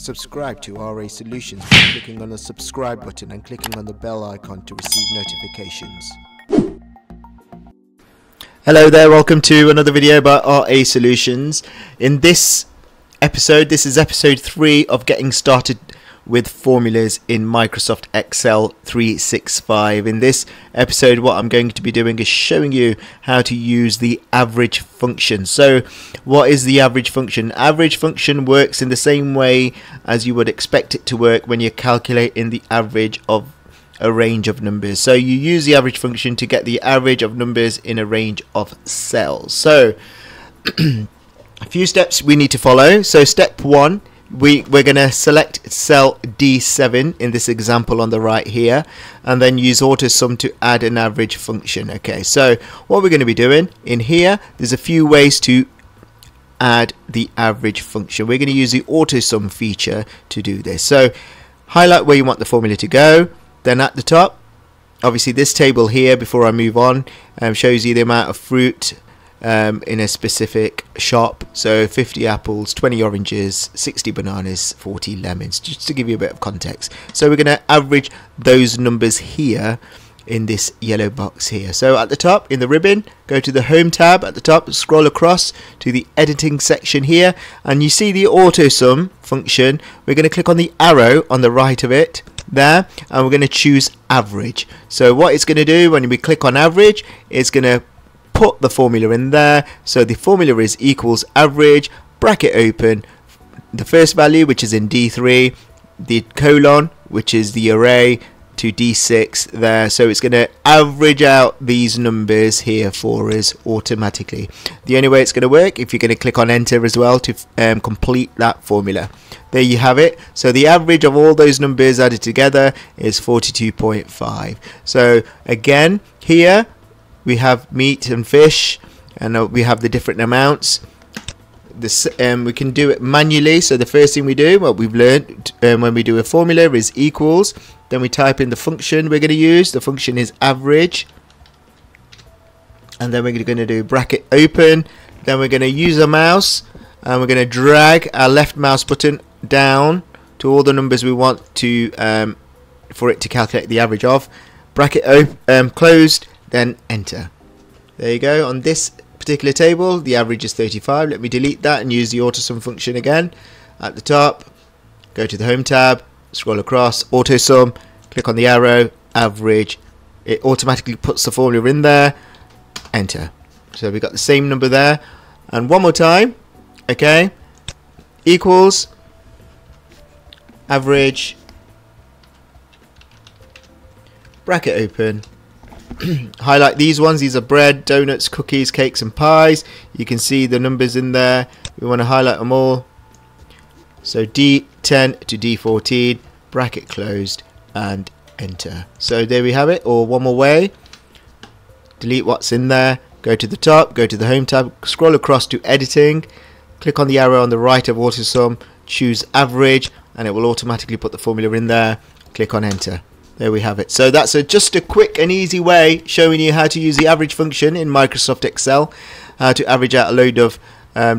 Subscribe to RA Solutions by clicking on the subscribe button and clicking on the bell icon to receive notifications. Hello there, welcome to another video by RA Solutions. In this episode, this is episode 3 of getting started with formulas in Microsoft Excel 365. In this episode, what I'm going to be doing is showing you how to use the average function. So what is the average function? Average function works in the same way as you would expect it to work when you're calculating the average of a range of numbers. So you use the average function to get the average of numbers in a range of cells. So a few steps we need to follow. So step 1, we're going to select cell D7 in this example on the right here, and then use AutoSum to add an average function. Okay, so what we're going to be doing in here, there's a few ways to add the average function. We're going to use the AutoSum feature to do this. So highlight where you want the formula to go, then at the top, obviously this table here, before I move on, shows you the amount of fruit in a specific shop. So 50 apples, 20 oranges, 60 bananas, 40 lemons, just to give you a bit of context. So we're going to average those numbers here in this yellow box here. So at the top in the ribbon, go to the home tab at the top, scroll across to the editing section here, and you see the AutoSum function. We're going to click on the arrow on the right of it there, and we're going to choose average. So what it's going to do when we click on average, it's going to put the formula in there. So the formula is equals average, bracket open, the first value which is in D3, the colon which is the array to D6 there. So it's going to average out these numbers here for us automatically. The only way it's going to work, if you're going to click on enter as well to complete that formula. There you have it. So the average of all those numbers added together is 42.5. So again here we have meat and fish, and we have the different amounts. This, we can do it manually. So the first thing we do, what we've learned when we do a formula, is equals. Then we type in the function we're going to use. The function is average. And then we're going to do bracket open. Then we're going to use a mouse, and we're going to drag our left mouse button down to all the numbers we want to for it to calculate the average of. Bracket open, closed. Then enter. There you go. On this particular table, the average is 35. Let me delete that and use the AutoSum function again. At the top, go to the home tab, scroll across, AutoSum, click on the arrow, average. It automatically puts the formula in there, enter. So we got the same number there. And one more time, okay, equals average, bracket open. Highlight these ones. These are bread, donuts, cookies, cakes and pies. You can see the numbers in there. We want to highlight them all. So D10 to D14, bracket closed and enter. So there we have it. Or one more way, delete what's in there, go to the top, go to the home tab, scroll across to editing, click on the arrow on the right of AutoSum, choose average, and it will automatically put the formula in there. Click on enter. There we have it. So that's just a quick and easy way showing you how to use the average function in Microsoft Excel, how to average out a load of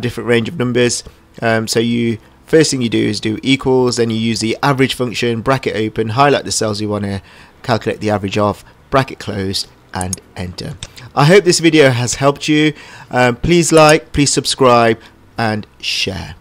different range of numbers. So you first thing you do is do equals, then you use the average function, bracket open, highlight the cells you want to calculate the average of, bracket closed and enter. I hope this video has helped you. Please like, please subscribe and share.